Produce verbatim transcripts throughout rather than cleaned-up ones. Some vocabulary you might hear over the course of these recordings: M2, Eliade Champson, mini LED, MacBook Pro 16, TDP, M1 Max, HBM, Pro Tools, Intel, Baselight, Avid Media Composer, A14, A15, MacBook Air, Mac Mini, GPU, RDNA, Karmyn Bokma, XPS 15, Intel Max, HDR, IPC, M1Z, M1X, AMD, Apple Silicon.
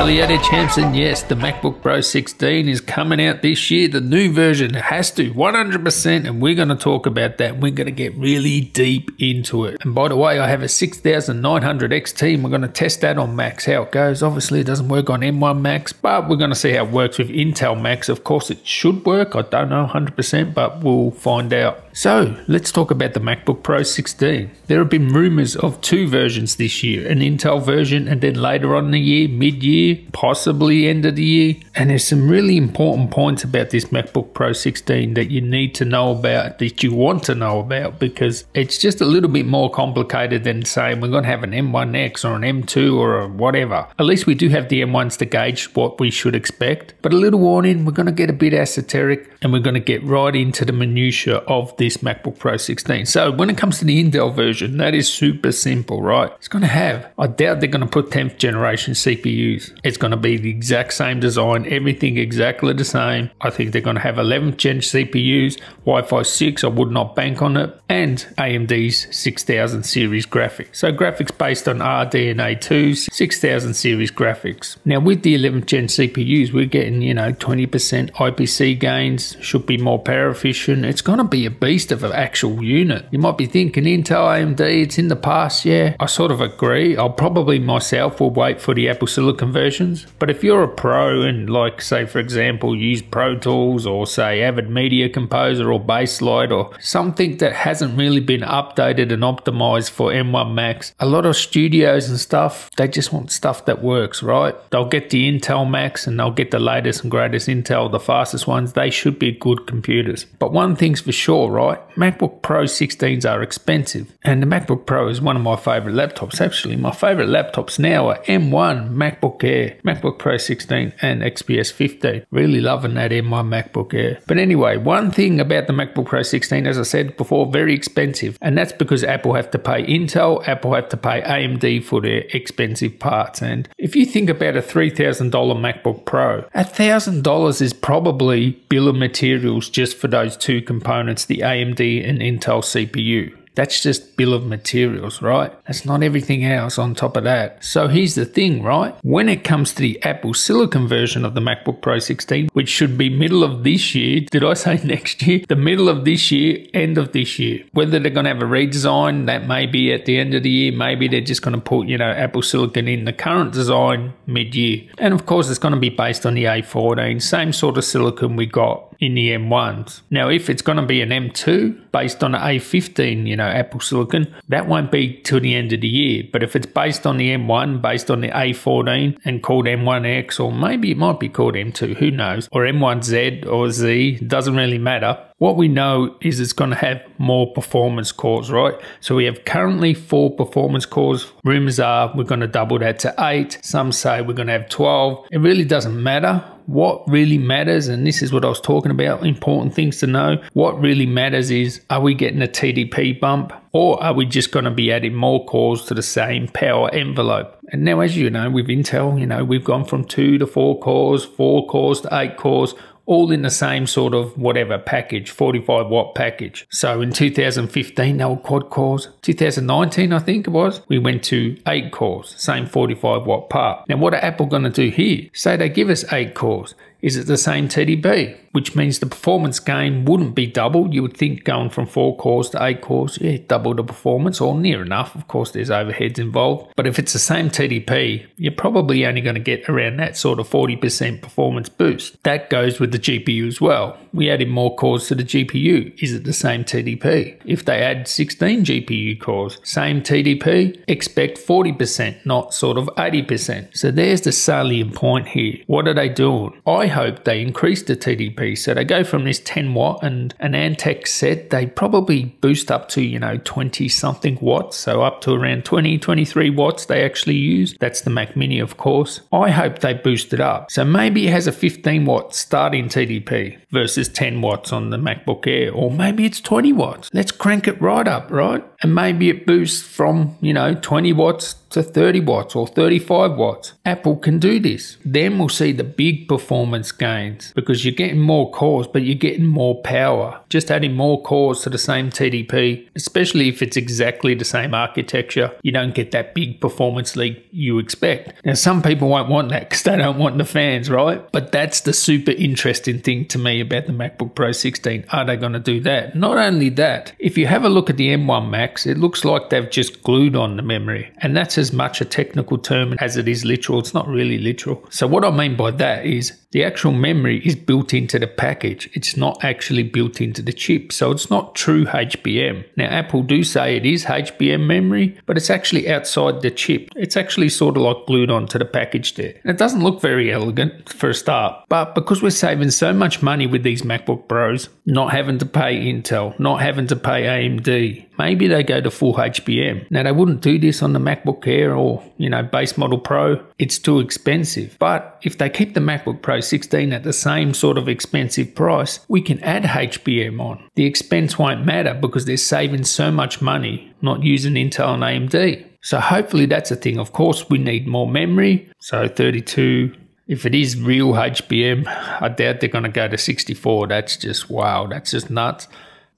Eliade Champson, yes, the MacBook Pro sixteen is coming out this year. The new version has to, one hundred percent, and we're going to talk about that. We're going to get really deep into it. And by the way, I have a sixty-nine hundred X T, and we're going to test that on Max, how it goes. Obviously, it doesn't work on M one Max, but we're going to see how it works with Intel Max. Of course, it should work. I don't know one hundred percent, but we'll find out. So let's talk about the MacBook Pro sixteen. There have been rumors of two versions this year, an Intel version and then later on in the year, mid-year, possibly end of the year. And there's some really important points about this MacBook Pro sixteen that you need to know about, that you want to know about, because it's just a little bit more complicated than saying we're going to have an M one X or an M two or a whatever. At least we do have the M ones to gauge what we should expect. But a little warning, we're going to get a bit esoteric and we're going to get right into the minutiae of this MacBook Pro sixteen. So when it comes to the Intel version, that is super simple, right? It's going to have, I doubt they're going to put tenth generation C P Us. It's going to be the exact same design, everything exactly the same. I think they're going to have eleventh gen C P Us, Wi-Fi six, I would not bank on it, and A M D's six thousand series graphics. So graphics based on R D N A two's six thousand series graphics. Now with the eleventh gen C P Us, we're getting, you know, twenty percent I P C gains, should be more power efficient. It's going to be a beast of an actual unit. You might be thinking Intel, A M D, it's in the past. Yeah, I sort of agree. I'll probably myself will wait for the Apple Silicon versions. But if you're a pro and, like, say for example, use Pro Tools or say Avid Media Composer or Baselight or something that hasn't really been updated and optimized for M one Max, a lot of studios and stuff, they just want stuff that works, right? They'll get the Intel Max and they'll get the latest and greatest Intel, the fastest ones. They should be good computers. But one thing's for sure, right? MacBook Pro sixteens are expensive, and the MacBook Pro is one of my favorite laptops. Actually, my favorite laptops now are M one, MacBook Air, MacBook Pro sixteen, and X P S fifteen. Really loving that M one MacBook Air. But anyway, one thing about the MacBook Pro sixteen, as I said before, very expensive, and that's because Apple have to pay Intel, Apple have to pay A M D for their expensive parts. And if you think about a three thousand dollar MacBook Pro, a thousand dollars is probably bill of materials just for those two components, the A M D and Intel C P U. That's just bill of materials, right? That's not everything else on top of that. So here's the thing, right? When it comes to the Apple Silicon version of the MacBook Pro sixteen, which should be middle of this year, did I say next year? The middle of this year, end of this year. Whether they're going to have a redesign, that may be at the end of the year. Maybe they're just going to put, you know, Apple Silicon in the current design mid-year. And of course, it's going to be based on the A fourteen, same sort of silicon we got in the M ones. Now, if it's going to be an M two based on the A fifteen, you know, Apple Silicon, that won't be till the end of the year. But if it's based on the M one, based on the A fourteen and called M one X, or maybe it might be called M two, who knows, or M one Z or Z, doesn't really matter. What we know is it's going to have more performance cores, right? So we have currently four performance cores. Rumors are we're going to double that to eight. Some say we're going to have twelve. It really doesn't matter. What really matters, and this is what I was talking about, important things to know, what really matters is, are we getting a T D P bump? Or are we just going to be adding more cores to the same power envelope? And now, as you know, with Intel, you know, we've gone from two to four cores, four cores to eight cores, all in the same sort of whatever package, forty-five watt package. So in two thousand fifteen, they were quad cores. two thousand nineteen, I think it was, we went to eight cores, same forty-five watt part. Now, what are Apple going to do here? Say they give us eight cores. Is it the same T D P? Which means the performance gain wouldn't be doubled. You would think going from four cores to eight cores, yeah, double the performance or near enough. Of course, there's overheads involved. But if it's the same T D P, you're probably only going to get around that sort of forty percent performance boost. That goes with the G P U as well. We added more cores to the G P U. Is it the same T D P? If they add sixteen G P U cores, same T D P, expect forty percent, not sort of eighty percent. So there's the salient point here. What are they doing? I hope they increase the T D P, so they go from this ten watt and an Antec set, they probably boost up to, you know, twenty something watts, so up to around twenty, twenty-three watts they actually use. That's the Mac Mini, of course. I hope they boost it up, so maybe it has a fifteen watt starting T D P versus ten watts on the MacBook Air, or maybe it's twenty watts. Let's crank it right up, right? and maybe it boosts from, you know, twenty watts to thirty watts or thirty-five watts. Apple can do this. Then we'll see the big performance gains because you're getting more cores, but you're getting more power. Just adding more cores to the same T D P, especially if it's exactly the same architecture, you don't get that big performance leap you expect. Now, some people won't want that because they don't want the fans, right? But that's the super interesting thing to me about the MacBook Pro sixteen. Are they going to do that? Not only that, if you have a look at the M one Max, it looks like they've just glued on the memory, and that's as much a technical term as it is literal. It's not really literal. So what I mean by that is the actual memory is built into the package. It's not actually built into the chip. So it's not true H B M. Now, Apple do say it is H B M memory, but it's actually outside the chip. It's actually sort of like glued onto the package there. And it doesn't look very elegant for a start, but because we're saving so much money with these MacBook Pros, not having to pay Intel, not having to pay A M D, maybe they go to full H B M. Now, they wouldn't do this on the MacBook Air or, you know, base model Pro. It's too expensive. But if they keep the MacBook Pro sixteen at the same sort of expensive price, we can add H B M on. The expense won't matter because they're saving so much money not using Intel and A M D. So hopefully that's a thing. Of course, we need more memory. So thirty-two, if it is real H B M, I doubt they're going to go to sixty-four. That's just, wow, that's just nuts.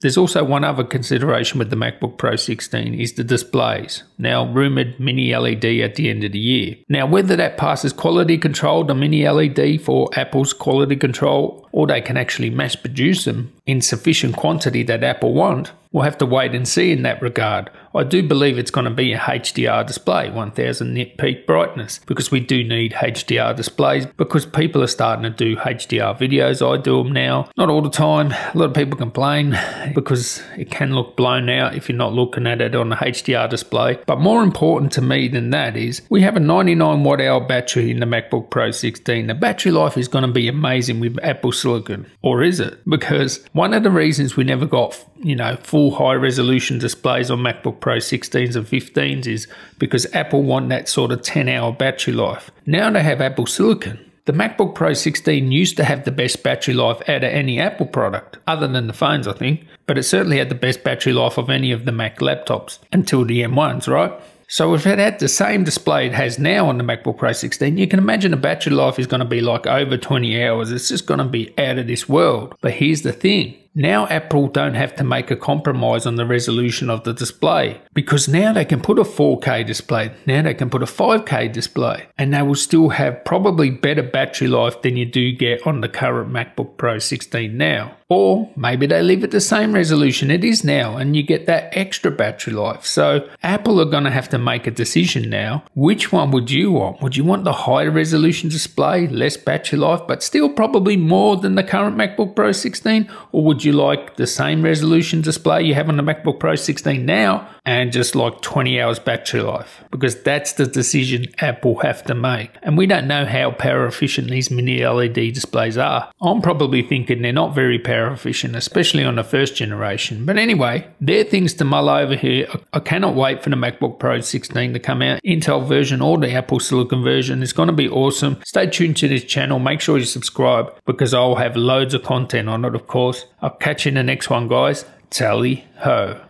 There's also one other consideration with the MacBook Pro sixteen is the displays. Now, rumoured mini L E D at the end of the year. Now, whether that passes quality control, the mini L E D for Apple's quality control, or they can actually mass produce them in sufficient quantity that Apple want, we'll have to wait and see in that regard. I do believe it's going to be a H D R display, one thousand nit peak brightness, because we do need H D R displays because people are starting to do H D R videos. I do them now, not all the time. A lot of people complain because it can look blown out if you're not looking at it on a H D R display. But more important to me than that is we have a ninety-nine watt hour battery in the MacBook Pro sixteen. The battery life is going to be amazing with Apple Silicon, or is it? Because one of the reasons we never got, you know, full high resolution displays on MacBook Pro sixteens and fifteens is because Apple want that sort of ten hour battery life. Now they have Apple Silicon. The MacBook Pro sixteen used to have the best battery life out of any Apple product, other than the phones, I think, but it certainly had the best battery life of any of the Mac laptops until the M ones, right? So if it had the same display it has now on the MacBook Pro sixteen, you can imagine the battery life is going to be like over twenty hours. It's just going to be out of this world. But here's the thing. Now Apple don't have to make a compromise on the resolution of the display because now they can put a four K display, now they can put a five K display, and they will still have probably better battery life than you do get on the current MacBook Pro sixteen now. Or maybe they leave it the same resolution it is now and you get that extra battery life. So Apple are going to have to make a decision now. Which one would you want? Would you want the higher resolution display, less battery life, but still probably more than the current MacBook Pro sixteen? Or would you like the same resolution display you have on the MacBook Pro sixteen now and just like twenty hours battery life? Because that's the decision Apple have to make. And we don't know how power efficient these mini L E D displays are. I'm probably thinking they're not very power efficient, especially on the first generation. But anyway, there are things to mull over here. I cannot wait for the MacBook Pro sixteen to come out. Intel version or the Apple Silicon version is going to be awesome. Stay tuned to this channel. Make sure you subscribe because I'll have loads of content on it, of course. I'll catch you in the next one, guys. Tally ho.